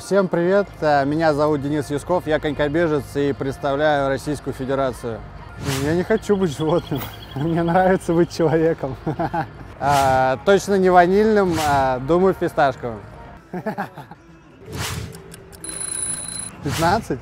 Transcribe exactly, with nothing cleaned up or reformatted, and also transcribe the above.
Всем привет, меня зовут Денис Юсков, я конькобежец и представляю Российскую Федерацию. Я не хочу быть животным, мне нравится быть человеком. А, точно не ванильным, а, думаю, в фисташковом. пятнадцать?